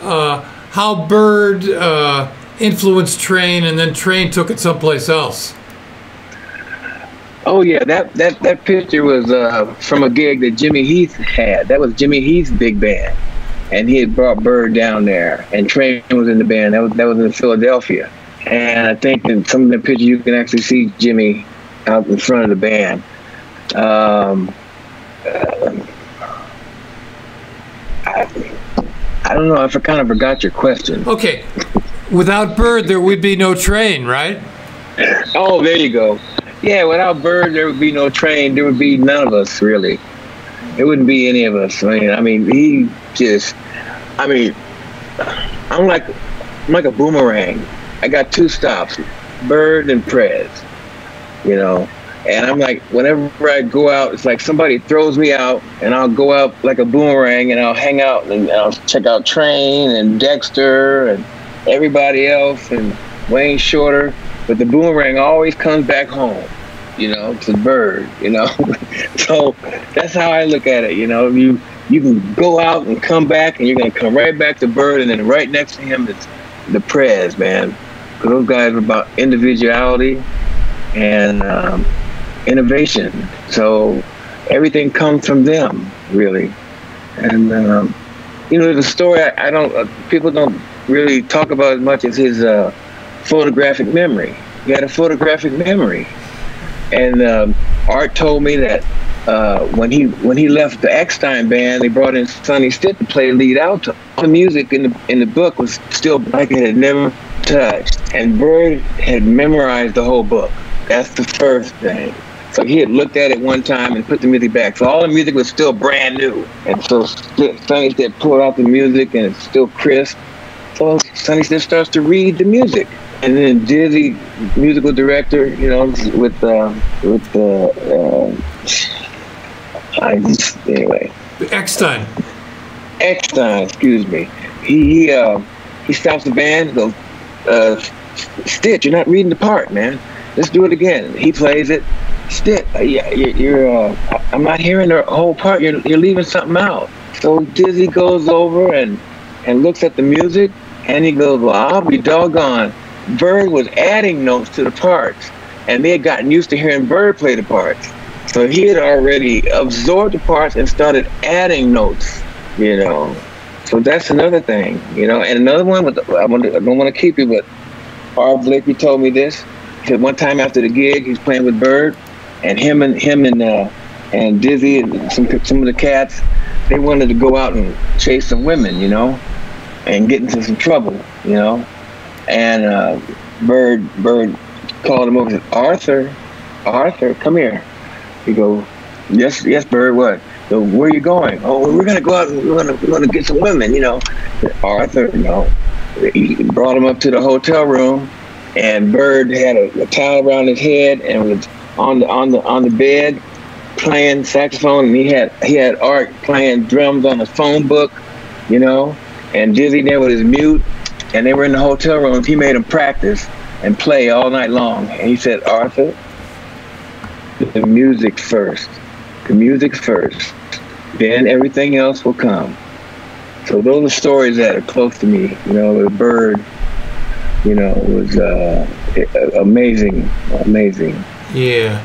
how Bird influenced Train, and then Train took it someplace else. Oh yeah, that picture was from a gig that Jimmy Heath had. That was Jimmy Heath's big band, and he had brought Bird down there, and Train was in the band. That was in Philadelphia, and I think in some of the pictures you can actually see Jimmy out in front of the band. I don't know. I kind of forgot your question. Okay, without Bird, there would be no Train, right? Oh, there you go. Yeah, without Bird, there would be no Train. There would be none of us, really. It wouldn't be any of us. I mean, he just, I'm like a boomerang. I got two stops, Bird and Prez, you know. And I'm like, whenever I go out, it's like somebody throws me out, and I'll go out like a boomerang, and I'll hang out, and I'll check out Train and Dexter and everybody else and Wayne Shorter. But the boomerang always comes back home, you know, to Bird, you know. So that's how I look at it, you know. You can go out and come back, and you're going to come right back to Bird, and then right next to him is the Prez, man. Because those guys are about individuality and innovation. So everything comes from them, really. And, you know, the story I don't, people don't really talk about as much as his, photographic memory. He had a photographic memory, and Art told me that when he left the Eckstine band, they brought in Sonny Stitt to play lead alto. All the music in the book was still like it had never touched, and Bird had memorized the whole book. That's the first thing. So he had looked at it one time and put the music back. So all the music was still brand new, and so Sonny Stitt pulled out the music, and it's still crisp. So Sonny Stitt starts to read the music. And then Dizzy, musical director, you know, anyway. Eckstine. Eckstine, excuse me. He stops the band and goes, Stitt, you're not reading the part, man. Let's do it again. He plays it. Stitt, I'm not hearing the whole part. You're leaving something out. So Dizzy goes over and looks at the music, and he goes, well, I'll be doggone. Bird was adding notes to the parts, and they had gotten used to hearing Bird play the parts. So he had already absorbed the parts and started adding notes, you know. So that's another thing, you know. And another one, I don't want to keep you, but Art Blakey told me this. He said one time after the gig, he's playing with Bird, and him and Dizzy and some of the cats, they wanted to go out and chase some women, you know, and get into some trouble, you know. And Bird called him over and said, Arthur, come here. He goes, yes, Bird, what? So where are you going? Oh, we're gonna go out and we're gonna get some women, you know. Arthur, you know, he brought him up to the hotel room, and Bird had a towel around his head and was on the bed playing saxophone, and he had Art playing drums on his phone book, you know, and Dizzy there with his mute, and they were in the hotel room. He made them practice and play all night long, and he said, Arthur, the music first, then everything else will come. So those are stories that are close to me, you know. The Bird, you know, was amazing. Yeah.